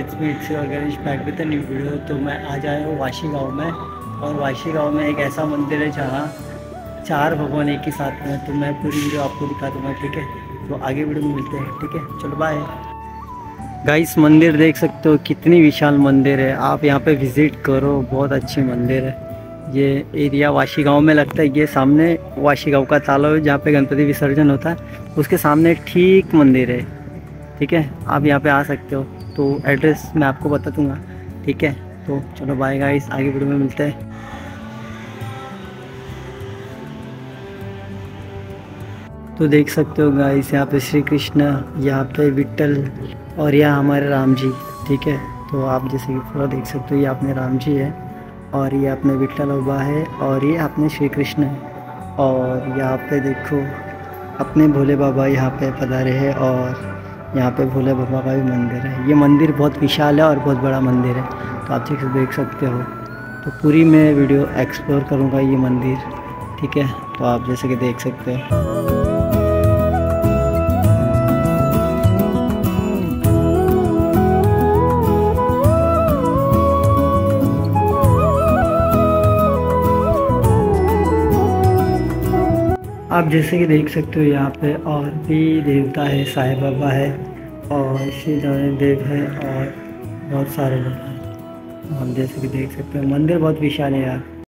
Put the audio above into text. It's me और Ganesh back with a new video. तो मैं आज आया हूँ वाशी गांव में, और वाशी गांव में एक ऐसा मंदिर है जहाँ चार भगवान एक ही साथ में। तो मैं पूरी वीडियो आपको दिखा दूँगा, ठीक है? तो आगे वीडियो में मिलते हैं, ठीक है? चलो बाय गाइस। मंदिर देख सकते हो, कितनी विशाल मंदिर है। आप यहाँ पर विज़िट करो, बहुत अच्छी मंदिर है। ये एरिया वाशी गांव में लगता है। ये सामने वाशी गांव का तालाब है जहाँ पे गणपति विसर्जन होता है, उसके सामने ठीक मंदिर है, ठीक है? आप यहाँ पे आ सकते हो। तो एड्रेस मैं आपको बता दूँगा, ठीक है? तो चलो बाय गाइस, आगे वीडियो में मिलते हैं। तो देख सकते हो गाइस, यहाँ पे श्री कृष्ण, यहाँ पे विट्ठल और यहाँ हमारे राम जी, ठीक है? तो आप जैसे कि पूरा देख सकते हो, ये अपने राम जी है और ये अपने विट्ठल बाबा है और ये अपने श्री कृष्ण है। और यहाँ पे देखो अपने भोले बाबा यहाँ पे पधारे हैं, और यहाँ पे भोले बाबा का भी मंदिर है। ये मंदिर बहुत विशाल है और बहुत बड़ा मंदिर है, तो आप ठीक से देख सकते हो। तो पूरी मैं वीडियो एक्सप्लोर करूँगा ये मंदिर, ठीक है? तो आप जैसे कि देख सकते हो। आप जैसे कि देख सकते हो यहाँ पे और भी देवता है, साईं बाबा है और श्री नारायण देव है और बहुत सारे लोग हैं। आप जैसे कि देख सकते हो, मंदिर बहुत विशाल है यार।